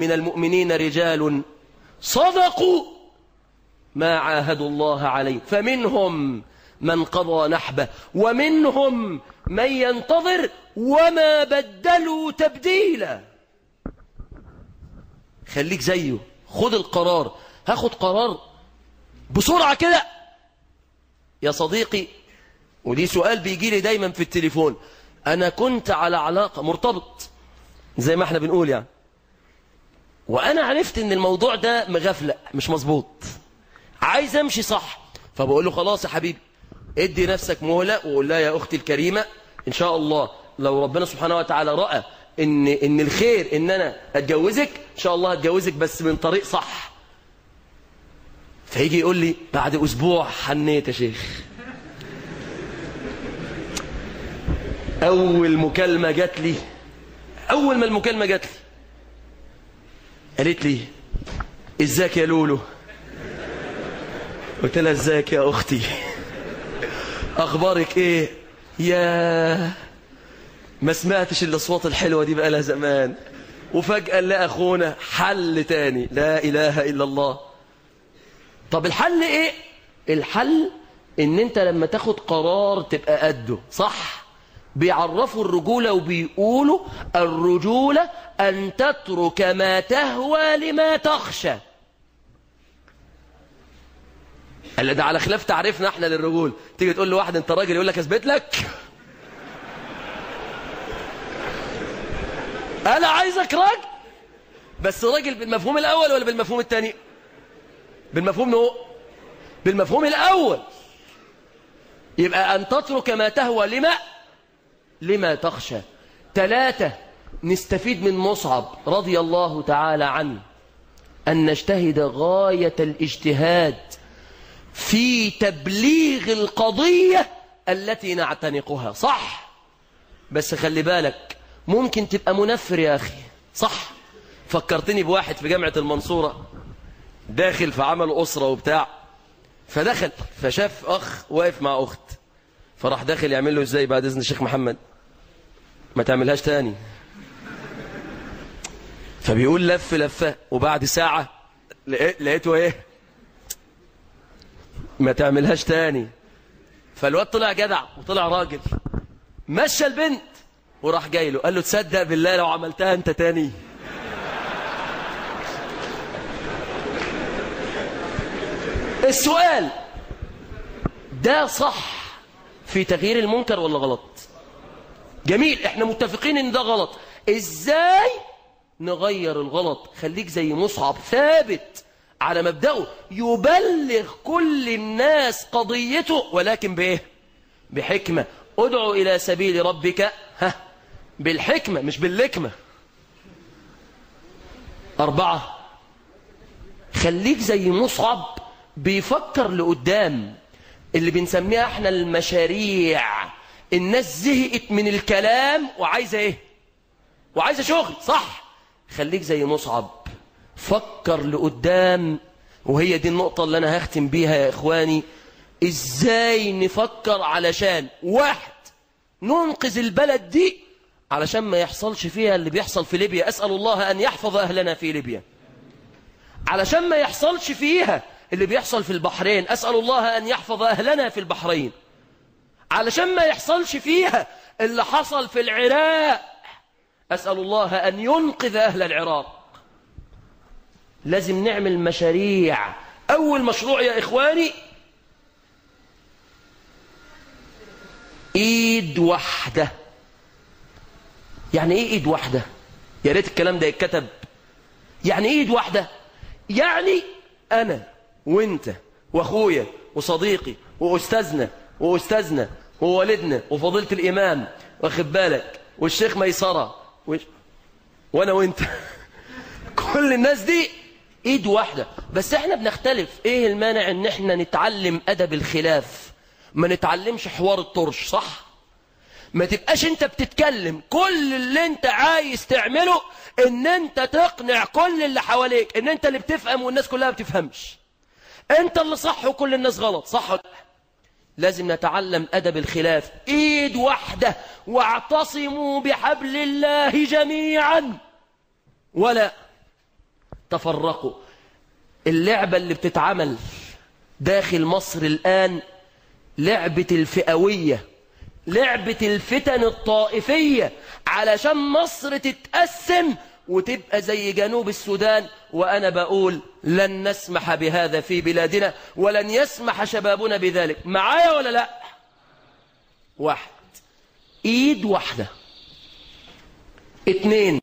من المؤمنين رجال صدقوا ما عاهدوا الله عليه، فمنهم من قضى نحبه ومنهم من ينتظر وما بدلوا تبديلا. خليك زيه، خد القرار. هاخد قرار بسرعة كده يا صديقي، ودي سؤال بيجي لي دايما في التليفون. أنا كنت على علاقة مرتبط زي ما احنا بنقول يعني، وأنا عرفت إن الموضوع ده مغفلة مش مظبوط، عايز أمشي صح. فبقول له خلاص يا حبيبي، ادي نفسك مهلة وقول لها يا أختي الكريمة إن شاء الله لو ربنا سبحانه وتعالى رأى إن الخير إن أنا أتجوزك إن شاء الله هتجوزك، بس من طريق صح. فيجي يقول لي بعد أسبوع حنيت يا شيخ. أول مكالمة جات لي، أول ما المكالمة جات لي قالت لي إزيك يا لولو؟ قلت لها إزيك يا أختي، أخبارك إيه؟ يا ما سمعتش إلا الأصوات الحلوة دي بقى لها زمان. وفجأة لقى أخونا حل تاني، لا إله إلا الله. طب الحل إيه؟ الحل إن أنت لما تاخد قرار تبقى قده صح؟ بيعرفوا الرجولة وبيقولوا الرجولة أن تترك ما تهوى لما تخشى. قال ده على خلاف تعريفنا احنا للرجول. تيجي تقول له واحد انت راجل يقول لك اثبت لك، انا عايزك راجل. بس راجل بالمفهوم الاول ولا بالمفهوم الثاني؟ بالمفهوم نوع، بالمفهوم الاول. يبقى ان تترك ما تهوى لما تخشى. ثلاثة، نستفيد من مصعب رضي الله تعالى عنه أن نجتهد غاية الاجتهاد في تبليغ القضية التي نعتنقها صح. بس خلي بالك ممكن تبقى منفر يا أخي صح. فكرتني بواحد في جامعة المنصورة داخل في عمل أسرة وبتاع، فدخل فشاف أخ واقف مع أخت، فراح داخل يعمل له ازاي بعد اذن الشيخ محمد ما تعملهاش تاني. فبيقول لف لفه، وبعد ساعه لقيته ايه ما تعملهاش تاني. فالواد طلع جدع وطلع راجل، مشى البنت وراح جاي له قال له تصدق بالله لو عملتها انت تاني. السؤال ده صح في تغيير المنكر ولا غلط؟ جميل، احنا متفقين ان ده غلط. ازاي نغير الغلط؟ خليك زي مصعب ثابت على مبدأه، يبلغ كل الناس قضيته ولكن بايه؟ بحكمة. ادعو الى سبيل ربك بالحكمة مش باللكمة. اربعة، خليك زي مصعب بيفكر لقدام، اللي بنسميها احنا المشاريع. الناس زهقت من الكلام وعايزه ايه؟ وعايزه شغل صح. خليك زي مصعب فكر لقدام، وهي دي النقطه اللي انا هختم بيها يا اخواني. ازاي نفكر علشان واحد ننقذ البلد دي، علشان ما يحصلش فيها اللي بيحصل في ليبيا، اسال الله ان يحفظ اهلنا في ليبيا. علشان ما يحصلش فيها اللي بيحصل في البحرين، أسأل الله أن يحفظ أهلنا في البحرين. علشان ما يحصلش فيها اللي حصل في العراق، أسأل الله أن ينقذ أهل العراق. لازم نعمل مشاريع. أول مشروع يا إخواني إيد واحدة. يعني إيه إيد واحدة؟ يا ريت الكلام ده يتكتب. يعني إيه إيد واحدة؟ يعني أنا وانت واخويا وصديقي واستاذنا ووالدنا وفضيله الامام واخد بالك والشيخ ميسره وانا وانت كل الناس دي ايد واحده. بس احنا بنختلف. ايه المانع ان احنا نتعلم ادب الخلاف؟ ما نتعلمش حوار الطرش صح. ما تبقاش انت بتتكلم كل اللي انت عايز تعمله ان انت تقنع كل اللي حواليك ان انت اللي بتفهم والناس كلها بتفهمش، انت اللي صح وكل الناس غلط صح. لازم نتعلم ادب الخلاف. ايد واحده، واعتصموا بحبل الله جميعا ولا تفرقوا. اللعبة اللي بتتعمل داخل مصر الآن لعبة الفئوية، لعبة الفتن الطائفية، علشان مصر تتقسم وتبقى زي جنوب السودان. وأنا بقول لن نسمح بهذا في بلادنا، ولن يسمح شبابنا بذلك. معايا ولا لا؟ واحد، ايد واحدة. اتنين،